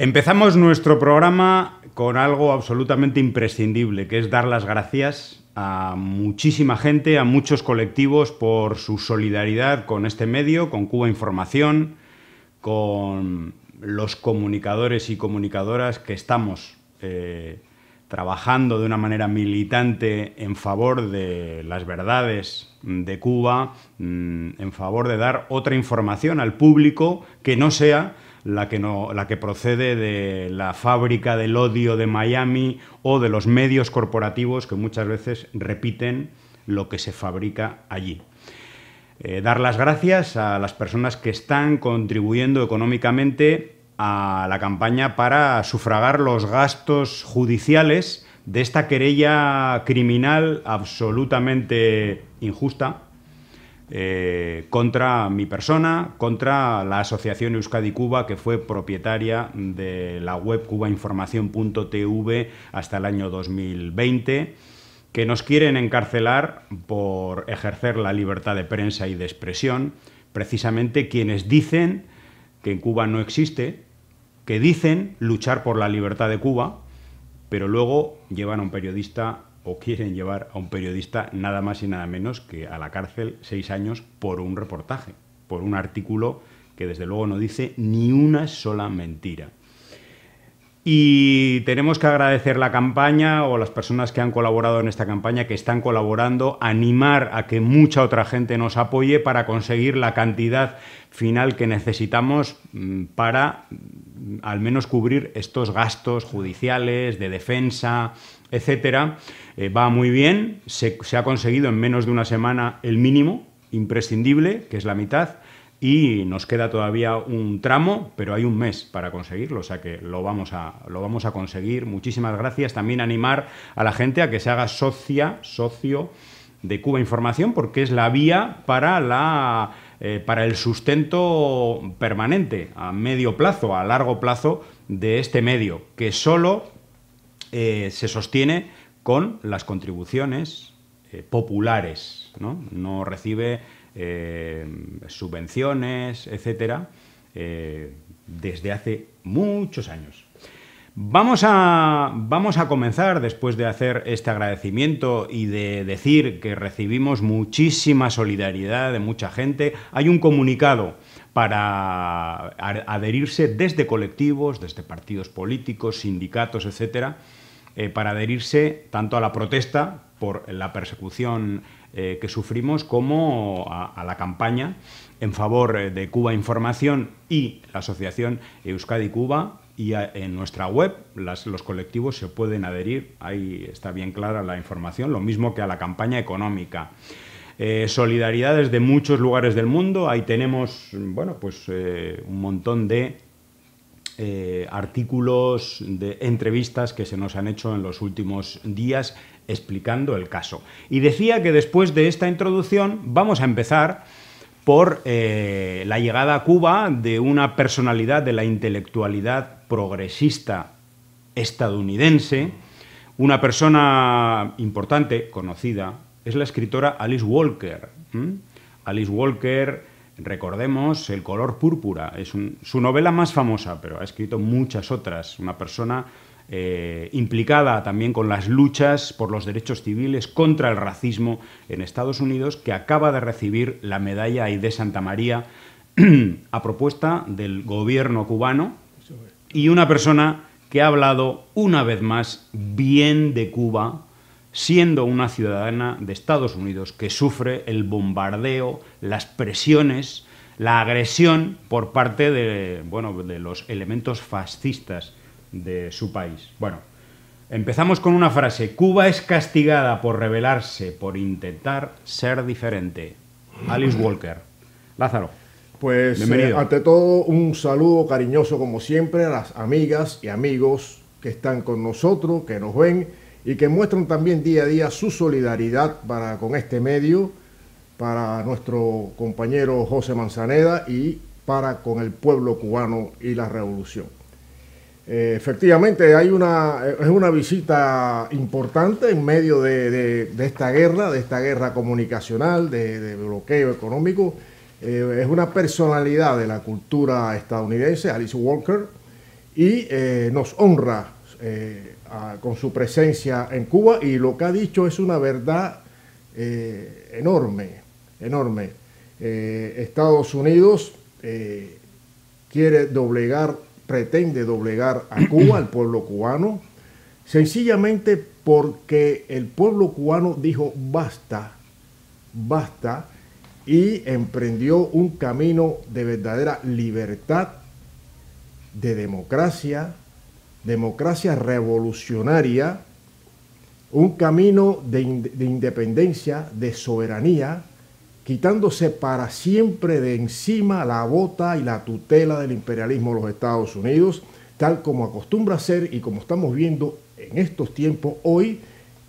Empezamos nuestro programa con algo absolutamente imprescindible, que es dar las gracias a muchísima gente, a muchos colectivos por su solidaridad con este medio, con Cuba Información, con los comunicadores y comunicadoras que estamos trabajando de una manera militante en favor de las verdades de Cuba, en favor de dar otra información al público que no sea la que procede de la fábrica del odio de Miami o de los medios corporativos que muchas veces repiten lo que se fabrica allí. Dar las gracias a las personas que están contribuyendo económicamente a la campaña para sufragar los gastos judiciales de esta querella criminal absolutamente injusta contra mi persona, contra la Asociación Euskadi-Cuba, que fue propietaria de la web cubainformacion.tv hasta el año 2020, que nos quieren encarcelar por ejercer la libertad de prensa y de expresión, precisamente quienes dicen que en Cuba no existe, que dicen luchar por la libertad de Cuba, pero luego llevan a un periodista o quieren llevar a un periodista nada más y nada menos que a la cárcel 6 años por un reportaje, por un artículo que desde luego no dice ni una sola mentira. Y tenemos que agradecer la campaña o las personas que han colaborado en esta campaña, que están colaborando, animar a que mucha otra gente nos apoye para conseguir la cantidad final que necesitamos para al menos cubrir estos gastos judiciales, de defensa, etcétera. Va muy bien, se ha conseguido en menos de una semana el mínimo imprescindible, que es la mitad, y nos queda todavía un tramo, pero hay un mes para conseguirlo, o sea que lo vamos a conseguir. Muchísimas gracias. También animar a la gente a que se haga socio de Cuba Información, porque es la vía para el sustento permanente, a medio plazo, a largo plazo, de este medio, que solo se sostiene con las contribuciones populares, ¿no? No recibe subvenciones, etcétera, desde hace muchos años. Vamos a comenzar, después de hacer este agradecimiento y de decir que recibimos muchísima solidaridad de mucha gente. Hay un comunicado para adherirse desde colectivos, desde partidos políticos, sindicatos, etcétera, para adherirse tanto a la protesta por la persecución que sufrimos, como a la campaña en favor de Cuba Información y la Asociación Euskadi-Cuba, y en nuestra web los colectivos se pueden adherir, ahí está bien clara la información, lo mismo que a la campaña económica. Solidaridades de muchos lugares del mundo, ahí tenemos, bueno, pues un montón de artículos, de entrevistas que se nos han hecho en los últimos días explicando el caso. Y decía que después de esta introducción vamos a empezar por la llegada a Cuba de una personalidad de la intelectualidad progresista estadounidense. Una persona importante, conocida, es la escritora Alice Walker. Alice Walker, recordemos, El color púrpura, es su novela más famosa, pero ha escrito muchas otras. Una persona implicada también con las luchas por los derechos civiles, contra el racismo en Estados Unidos, que acaba de recibir la medalla Aide de Santa María a propuesta del gobierno cubano, y una persona que ha hablado una vez más bien de Cuba, siendo una ciudadana de Estados Unidos que sufre el bombardeo, las presiones, la agresión por parte de, bueno, de los elementos fascistas de su país. Bueno, empezamos con una frase: Cuba es castigada por rebelarse, por intentar ser diferente. Alice Walker. Lázaro, pues bienvenido. Ante todo, un saludo cariñoso como siempre a las amigas y amigos que están con nosotros, que nos ven y que muestran también día a día su solidaridad con este medio, para nuestro compañero José Manzaneda y para con el pueblo cubano y la revolución. Efectivamente, es una visita importante en medio de esta guerra comunicacional, de bloqueo económico. Es una personalidad de la cultura estadounidense, Alice Walker, y nos honra con su presencia en Cuba, y lo que ha dicho es una verdad enorme. Estados Unidos pretende doblegar a Cuba, al pueblo cubano, sencillamente porque el pueblo cubano dijo basta, basta, y emprendió un camino de verdadera libertad, de democracia, democracia revolucionaria, un camino de independencia, de soberanía, quitándose para siempre de encima la bota y la tutela del imperialismo de los Estados Unidos, tal como acostumbra ser y como estamos viendo en estos tiempos hoy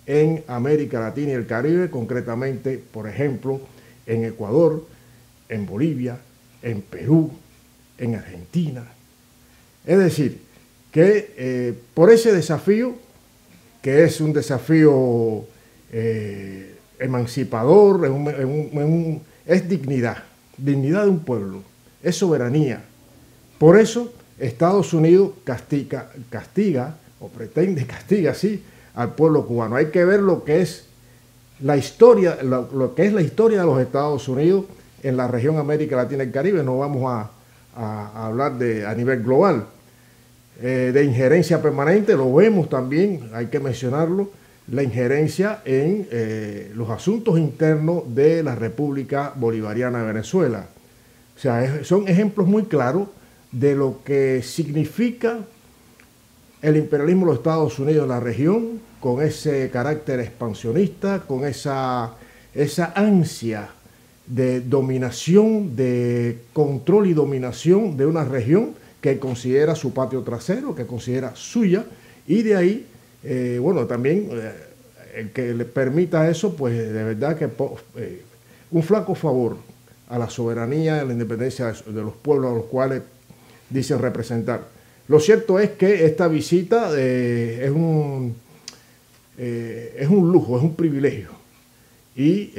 en América Latina y el Caribe, concretamente, por ejemplo, en Ecuador, en Bolivia, en Perú, en Argentina. Es decir, que por ese desafío, que es un desafío emancipador, es dignidad de un pueblo, es soberanía. Por eso Estados Unidos castiga o pretende castigar así al pueblo cubano. Hay que ver lo que es la historia, de los Estados Unidos en la región América Latina y el Caribe. No vamos a hablar a nivel global. De injerencia permanente, lo vemos también, hay que mencionarlo, la injerencia en los asuntos internos de la República Bolivariana de Venezuela. O sea, son ejemplos muy claros de lo que significa el imperialismo de los Estados Unidos en la región, con ese carácter expansionista, con esa ansia de dominación, de control y dominación de una región que considera su patio trasero, que considera suya, y de ahí bueno, también el que le permita eso, pues de verdad que un flaco favor a la soberanía, a la independencia de los pueblos a los cuales dicen representar. Lo cierto es que esta visita es un lujo, es un privilegio, y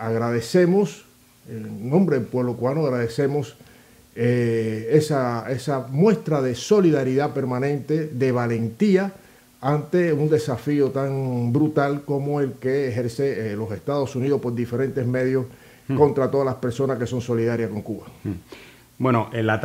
agradecemos, en nombre del pueblo cubano, agradecemos esa muestra de solidaridad permanente, de valentía, ante un desafío tan brutal como el que ejerce los Estados Unidos por diferentes medios contra todas las personas que son solidarias con Cuba. Bueno, el ataque